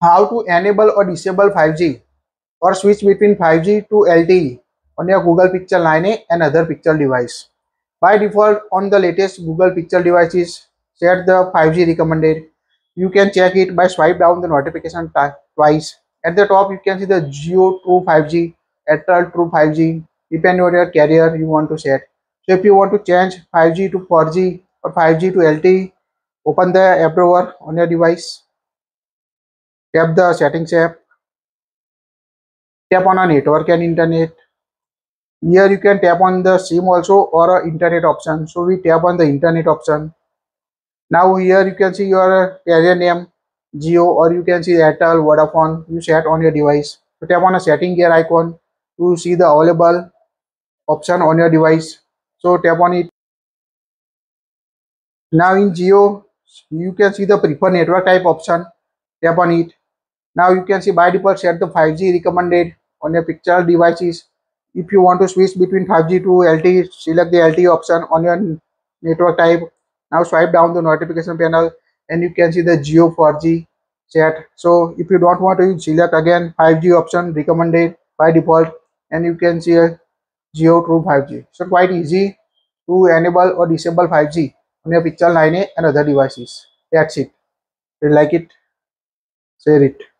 how to enable or disable 5G or switch between 5G to LTE on your Google Pixel 9a and other Pixel device. By default, on the latest Google Pixel devices, set the 5G recommended. You can check it by swipe down the notification twice. At the top, you can see the Jio True 5G, Airtel True 5G, depending on your carrier you want to set. So if you want to change 5G to 4G or 5G to LTE, open the app drawer on your device. Tap the settings app. Tap on a network and internet. Here you can tap on the SIM also or internet option. So we tap on the internet option. Now here you can see your carrier name, Jio, or you can see Airtel, Vodafone, you set on your device. So tap on a setting gear icon to see the available option on your device. So tap on it. Now in Jio, you can see the preferred network type option. Tap on it. Now you can see by default set the 5G recommended on your Pixel devices. If you want to switch between 5G to LTE, select the LTE option on your network type. Now swipe down the notification panel and you can see the Jio 4G set. So if you don't want to use, select again 5G option recommended by default and you can see a Jio True 5G. So quite easy to enable or disable 5G on your Pixel 9a and other devices. That's it. If you like it, share it.